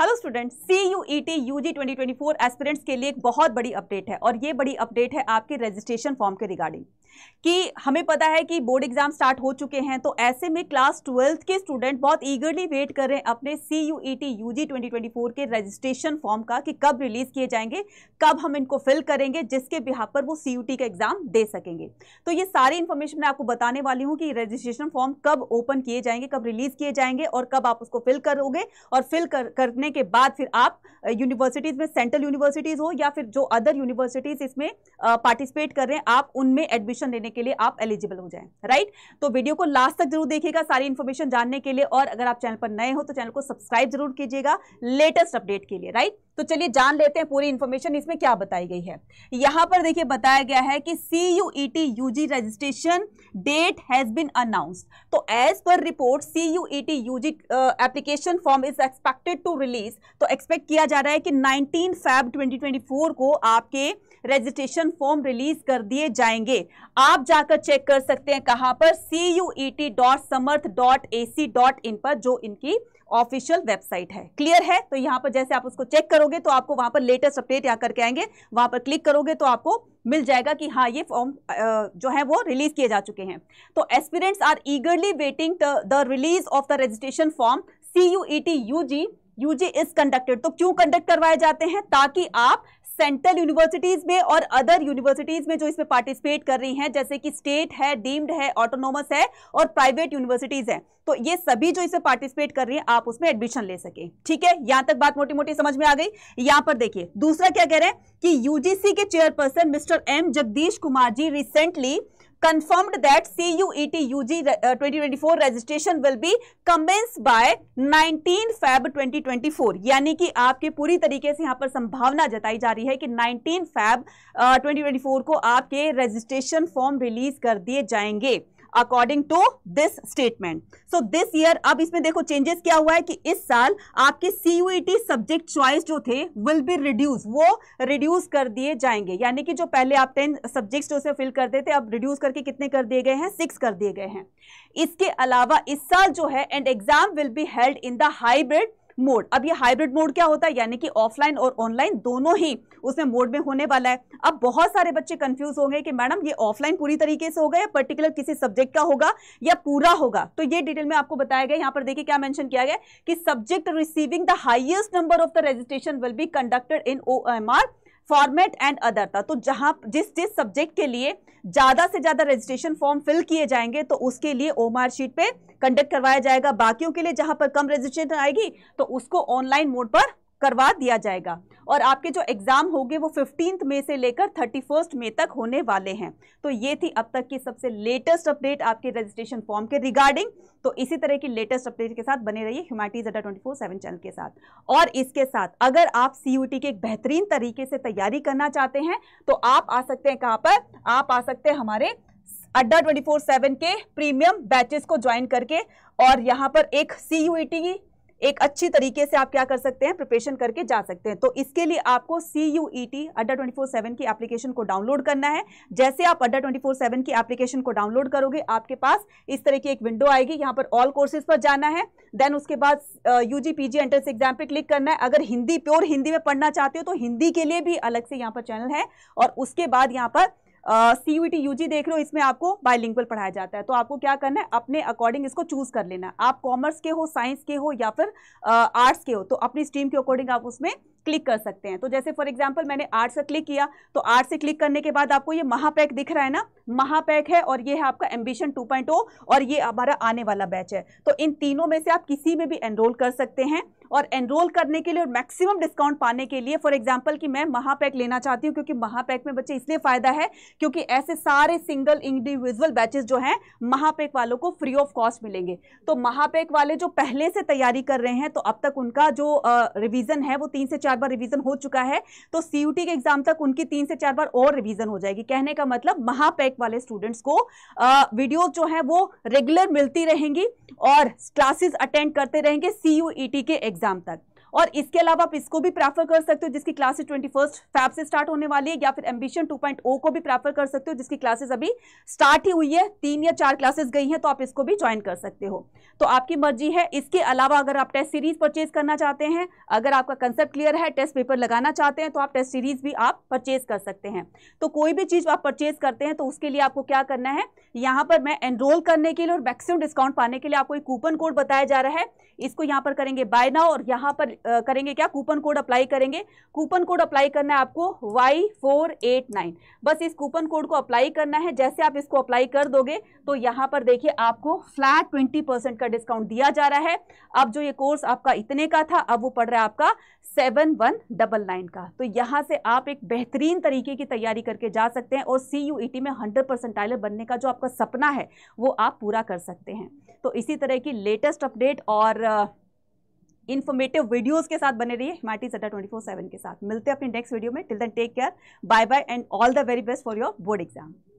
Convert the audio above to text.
Hello students, CUET UG 2024 aspirants के लिए एक बहुत बड़ी अपडेट है और ये बड़ी अपडेट है आपके रजिस्ट्रेशन फॉर्म के रिगार्डिंग कि हमें पता है कि बोर्ड एग्जाम स्टार्ट हो चुके हैं, तो ऐसे में क्लास 12th के स्टूडेंट बहुत ईगरली वेट कर रहे हैं अपने CUET UG 2024 के रजिस्ट्रेशन फॉर्म का कि कब रिलीज किए जाएंगे, कब हम इनको फिल करेंगे, जिसके बिहार पर वो CUET का एग्जाम दे सकेंगे। तो ये सारी इन्फॉर्मेशन मैं आपको बताने वाली हूँ कि रजिस्ट्रेशन फॉर्म कब ओपन किए जाएंगे, कब रिलीज किए जाएंगे और कब आप उसको फिल करोगे और फिल करने के बाद फिर आप यूनिवर्सिटीज में, सेंट्रल यूनिवर्सिटीज हो या फिर जो अदर यूनिवर्सिटीज इसमें पार्टिसिपेट कर रहे हैं, आप उनमें एडमिशन लेने के लिए आप एलिजिबल हो जाएं, राइट। तो वीडियो को लास्ट तक जरूर देखिएगा सारी इंफॉर्मेशन जानने के लिए, और अगर आप चैनल पर नए हो तो चैनल को सब्सक्राइब जरूर कीजिएगा लेटेस्ट अपडेट के लिए, राइट। तो चलिए जान लेते हैं पूरी इंफॉर्मेशन इसमें क्या बताई गई है। यहां पर देखिए बताया गया है कि CUET UG registration date has been announced. तो as per report CUET UG application form is expected to release. तो एक्सपेक्ट किया जा रहा है कि 19 फैब 2024 को आपके रजिस्ट्रेशन फॉर्म रिलीज कर दिए जाएंगे। आप जाकर चेक कर सकते हैं कहां पर, cuet.samarth.ac.in पर, जो इनकी ऑफिशियल वेबसाइट है। क्लियर है? तो यहाँ पर जैसे आप उसको चेक करोगे तो आपको वहाँ पर लेटेस्ट अपडेट यहाँ करके आएंगे, वहाँ पर क्लिक करोगे तो आपको मिल जाएगा कि हाँ ये फॉर्म जो है वो रिलीज किए जा चुके हैं। तो aspirants are eagerly waiting the release of the registration form CUET UG is conducted. तो क्यों कंडक्ट करवाए जाते हैं? ताकि आप सेंट्रल यूनिवर्सिटीज में और अदर यूनिवर्सिटीज में जो इसमें पार्टिसिपेट कर रही हैं, जैसे कि स्टेट है, डीम्ड है, ऑटोनोमस है और प्राइवेट यूनिवर्सिटीज हैं, तो ये सभी जो इसमें पार्टिसिपेट कर रही हैं आप उसमें एडमिशन ले सकें। ठीक है, यहाँ तक बात मोटी मोटी समझ में आ गई। यहाँ पर देखिए दूसरा क्या कह रहे हैं कि UGC के chairperson mister M Jagdish Kumar ji recently confirmed that CUET UG 2024 registration will be commenced by 19 Feb 2024। यानी कि आपके पूरी तरीके से यहाँ पर संभावना जताई जा रही है कि 19 Feb 2024 को आपके रजिस्ट्रेशन फॉर्म रिलीज कर दिए जाएंगे according to this statement. So this year, अब इसमें देखो चेंजेस क्या हुआ है कि इस साल आपके CUET सब्जेक्ट चॉइस जो थे विल बी रिड्यूस, वो रिड्यूस कर दिए जाएंगे। यानी कि जो पहले आप 10 सब्जेक्ट्स जो से फिल करते थे, अब रिड्यूस करके कितने कर दिए गए हैं? 6 कर दिए गए हैं। इसके अलावा इस साल जो है and exam will be held in the hybrid mode. अब ये हाइब्रिड मोड क्या होता है? यानी कि ऑफलाइन और ऑनलाइन दोनों ही उसमें मोड में होने वाला है। अब बहुत सारे बच्चे कंफ्यूज होंगे कि मैडम ये ऑफलाइन पूरी तरीके से होगा या पर्टिकुलर किसी सब्जेक्ट का होगा या पूरा होगा। तो ये डिटेल में आपको बताया गया। यहाँ पर देखिए क्या मेंशन किया गया कि subject receiving the highest number of the registration will be conducted in OMR format and other था। तो जहां जिस सब्जेक्ट के लिए ज़्यादा से ज़्यादा रजिस्ट्रेशन फॉर्म फिल किए जाएंगे तो उसके लिए OMR शीट पे कंडक्ट करवाया जाएगा। बाकियों के लिए जहां पर कम रजिस्ट्रेशन आएगी तो उसको ऑनलाइन मोड पर करवा दिया जाएगा। और आपके जो एग्ज़ाम होंगे वो 15 मई से लेकर 31 मई तक होने वाले हैं। तो ये थी अब तक की सबसे लेटेस्ट अपडेट आपके रजिस्ट्रेशन फॉर्म के रिगार्डिंग। तो इसी तरह की लेटेस्ट अपडेट के साथ बने रहिए ह्यूमैनिटीज़ Adda247 चैनल के साथ। और इसके साथ अगर आप CUET के एक बेहतरीन तरीके से तैयारी करना चाहते हैं तो आप आ सकते हैं कहाँ पर? आप आ सकते हैं हमारे Adda247 के प्रीमियम बैचेस को ज्वाइन करके, और यहाँ पर एक CUET की एक अच्छी तरीके से आप क्या कर सकते हैं? प्रिपरेशन करके जा सकते हैं। तो इसके लिए आपको CUET Adda247 की एप्लीकेशन को डाउनलोड करना है। जैसे आप Adda247 की एप्लीकेशन को डाउनलोड करोगे आपके पास इस तरह की एक विंडो आएगी। यहाँ पर ऑल कोर्सेज पर जाना है, देन उसके बाद UG PG एंट्रेंस एग्जाम पे क्लिक करना है। अगर हिंदी, प्योर हिंदी में पढ़ना चाहते हो तो हिंदी के लिए भी अलग से यहाँ पर चैनल है। और उसके बाद यहाँ पर CUET UG देख रहे हो, इसमें आपको बायलिंगुअल पढ़ाया जाता है। तो आपको क्या करना है? अपने अकॉर्डिंग इसको चूज कर लेना है। आप कॉमर्स के हो, साइंस के हो या फिर आर्ट्स के हो, तो अपनी स्ट्रीम के अकॉर्डिंग आप उसमें क्लिक कर सकते हैं। तो जैसे फॉर एग्जांपल मैंने आर्ट्स से क्लिक किया, तो आर्ट्स से क्लिक करने के बाद आपको ये महापैक दिख रहा है ना, महापैक है और ये है आपका एम्बिशन 2.0 और ये हमारा आने वाला बैच है। तो इन तीनों में से आप किसी में भी एनरोल कर सकते हैं। और एनरोल करने के लिए और मैक्सिमम डिस्काउंट पाने के लिए, फॉर एग्जांपल कि मैं महापैक लेना चाहती हूँ, क्योंकि महापैक में बच्चे इसलिए फ़ायदा है क्योंकि ऐसे सारे सिंगल इंडिविजुअल बैचेस जो हैं महापैक वालों को फ्री ऑफ कॉस्ट मिलेंगे। तो महापैक वाले जो पहले से तैयारी कर रहे हैं, तो अब तक उनका जो रिवीजन है वो 3 से 4 बार रिवीजन हो चुका है। तो CUET के एग्जाम तक उनकी 3 से 4 बार और रिवीजन हो जाएगी। कहने का मतलब महापैक वाले स्टूडेंट्स को वीडियो जो है वो रेगुलर मिलती रहेंगी और क्लासेस अटेंड करते रहेंगे CUET के एग्जाम तक। और इसके अलावा आप इसको भी प्रेफर कर सकते हो जिसकी क्लासेस 21 फैब से स्टार्ट होने वाली है, या फिर एम्बिशन 2.0 को भी प्रेफर कर सकते हो जिसकी क्लासेस अभी स्टार्ट ही हुई है, 3 या 4 क्लासेस गई हैं, तो आप इसको भी ज्वाइन कर सकते हो। तो आपकी मर्जी है। इसके अलावा अगर आप टेस्ट सीरीज परचेज करना चाहते हैं, अगर आपका कंसेप्ट क्लियर है, टेस्ट पेपर लगाना चाहते हैं, तो आप टेस्ट सीरीज भी आप परचेज कर सकते हैं। तो कोई भी चीज आप परचेज करते हैं तो उसके लिए आपको क्या करना है, यहाँ पर मैं एनरोल करने के लिए और मैक्सिमम डिस्काउंट पाने के लिए आपको एक कूपन कोड बताया जा रहा है। इसको यहाँ पर करेंगे बाय नाउ और यहाँ पर करेंगे क्या, कूपन कोड अप्लाई करेंगे। कूपन कोड अप्लाई करना है आपको Y489। बस इस कूपन कोड को अप्लाई करना है। जैसे आप इसको अप्लाई कर दोगे तो यहाँ पर देखिए आपको फ्लैट 20% का डिस्काउंट दिया जा रहा है। अब जो ये कोर्स आपका इतने का था, अब वो पड़ रहा है आपका 7199 का। तो यहाँ से आप एक बेहतरीन तरीके की तैयारी करके जा सकते हैं और CUET में 100% बनने का जो आपका सपना है वो आप पूरा कर सकते हैं। तो इसी तरह की लेटेस्ट अपडेट और इन्फॉर्मेटिव वीडियोस के साथ बने रहिए हिमाटीज Adda247 के साथ। मिलते हैं अपने नेक्स्ट वीडियो में। Till then take care, bye bye and all the very best for your board exam.